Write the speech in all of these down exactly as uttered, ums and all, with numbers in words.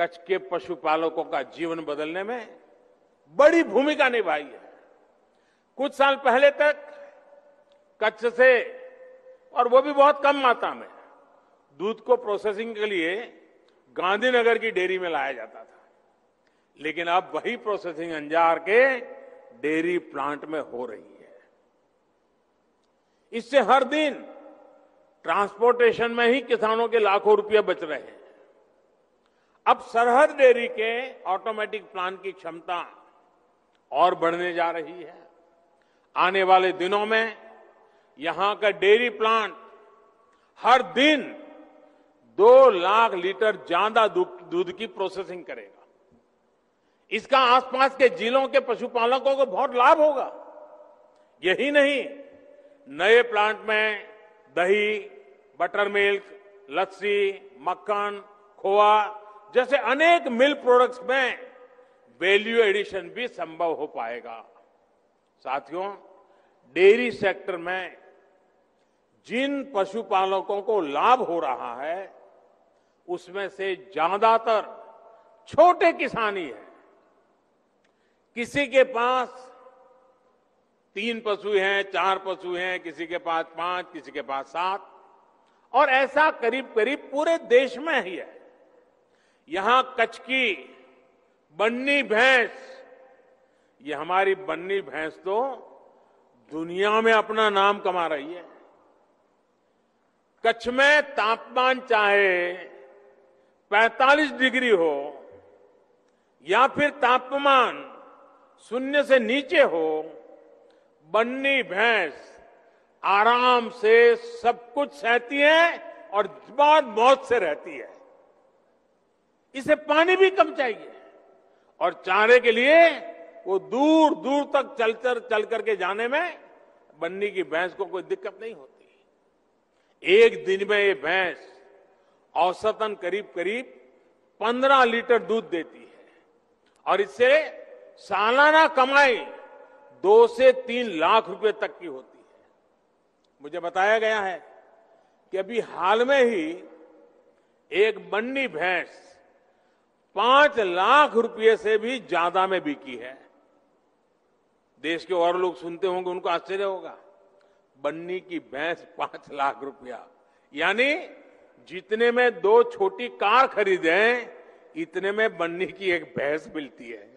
कच्छ के पशुपालकों का जीवन बदलने में बड़ी भूमिका निभाई है। कुछ साल पहले तक कच्छ से, और वो भी बहुत कम मात्रा में, दूध को प्रोसेसिंग के लिए गांधीनगर की डेयरी में लाया जाता था, लेकिन अब वही प्रोसेसिंग अंजार के डेयरी प्लांट में हो रही है। इससे हर दिन ट्रांसपोर्टेशन में ही किसानों के लाखों रुपये बच रहे हैं। अब सरहद डेयरी के ऑटोमेटिक प्लांट की क्षमता और बढ़ने जा रही है। आने वाले दिनों में यहां का डेयरी प्लांट हर दिन दो लाख लीटर ज्यादा दूध की प्रोसेसिंग करेगा। इसका आसपास के जिलों के पशुपालकों को बहुत लाभ होगा। यही नहीं, नए प्लांट में दही, बटर मिल्क, लस्सी, मक्खन, खोआ जैसे अनेक मिल्क प्रोडक्ट्स में वैल्यू एडिशन भी संभव हो पाएगा। साथियों, डेयरी सेक्टर में जिन पशुपालकों को लाभ हो रहा है, उसमें से ज्यादातर छोटे किसान ही है। किसी के पास तीन पशु हैं, चार पशु हैं, किसी के पास पांच, किसी के पास सात, और ऐसा करीब करीब पूरे देश में ही है। यहां कच्छ की बन्नी भैंस, ये हमारी बन्नी भैंस तो दुनिया में अपना नाम कमा रही है। कच्छ में तापमान चाहे पैंतालीस डिग्री हो या फिर तापमान शून्य से नीचे हो, बन्नी भैंस आराम से सब कुछ सहती है और बहुत मौज से रहती है। इसे पानी भी कम चाहिए और चारे के लिए वो दूर दूर तक चल चल चल करके जाने में बन्नी की भैंस को कोई दिक्कत नहीं होती। एक दिन में ये भैंस औसतन करीब करीब पंद्रह लीटर दूध देती है और इससे सालाना कमाई दो से तीन लाख रुपए तक की होती है। मुझे बताया गया है कि अभी हाल में ही एक बन्नी भैंस पांच लाख रुपए से भी ज्यादा में बिकी है। देश के और लोग सुनते होंगे, उनको आश्चर्य होगा, बन्नी की भैंस पांच लाख रुपया, यानी जितने में दो छोटी कार खरीदें, इतने में बन्नी की एक भैंस मिलती है।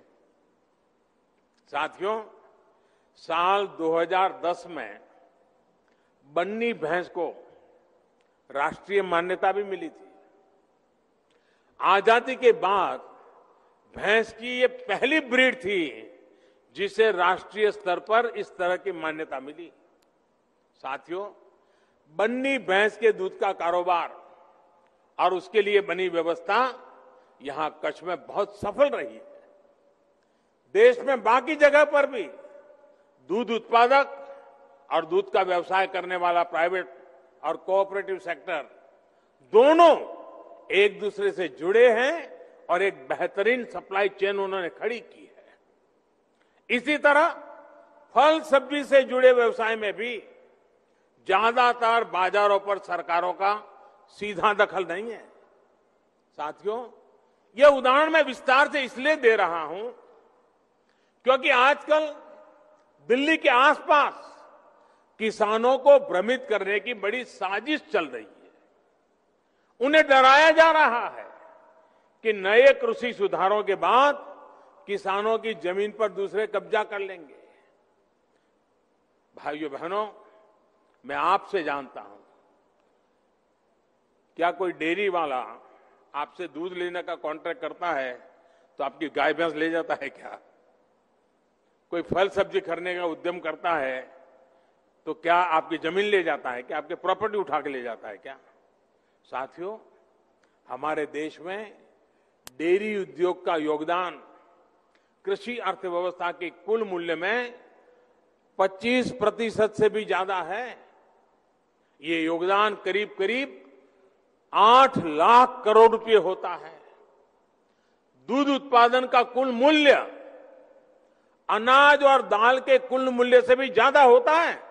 साथियों, साल दो हज़ार दस में बन्नी भैंस को राष्ट्रीय मान्यता भी मिली थी। आजादी के बाद भैंस की ये पहली ब्रीड थी जिसे राष्ट्रीय स्तर पर इस तरह की मान्यता मिली। साथियों, बन्नी भैंस के दूध का कारोबार और उसके लिए बनी व्यवस्था यहां कच्छ में बहुत सफल रही है। देश में बाकी जगह पर भी दूध उत्पादक और दूध का व्यवसाय करने वाला प्राइवेट और कोऑपरेटिव सेक्टर दोनों एक दूसरे से जुड़े हैं और एक बेहतरीन सप्लाई चेन उन्होंने खड़ी की है। इसी तरह फल सब्जी से जुड़े व्यवसाय में भी ज्यादातर बाजारों पर सरकारों का सीधा दखल नहीं है। साथियों, यह उदाहरण मैं विस्तार से इसलिए दे रहा हूं क्योंकि आजकल दिल्ली के आसपास किसानों को भ्रमित करने की बड़ी साजिश चल रही है। उन्हें डराया जा रहा है कि नए कृषि सुधारों के बाद किसानों की जमीन पर दूसरे कब्जा कर लेंगे। भाइयों बहनों, मैं आपसे जानता हूं, क्या कोई डेयरी वाला आपसे दूध लेने का कॉन्ट्रैक्ट करता है तो आपकी गाय भैंस ले जाता है क्या? कोई फल सब्जी खरीदने का उद्यम करता है तो क्या आपकी जमीन ले जाता है क्या? आपके प्रॉपर्टी उठा के ले जाता है क्या? साथियों, हमारे देश में डेयरी उद्योग का योगदान कृषि अर्थव्यवस्था के कुल मूल्य में पच्चीस प्रतिशत से भी ज्यादा है। ये योगदान करीब करीब आठ लाख करोड़ रुपए होता है। दूध उत्पादन का कुल मूल्य अनाज और दाल के कुल मूल्य से भी ज्यादा होता है।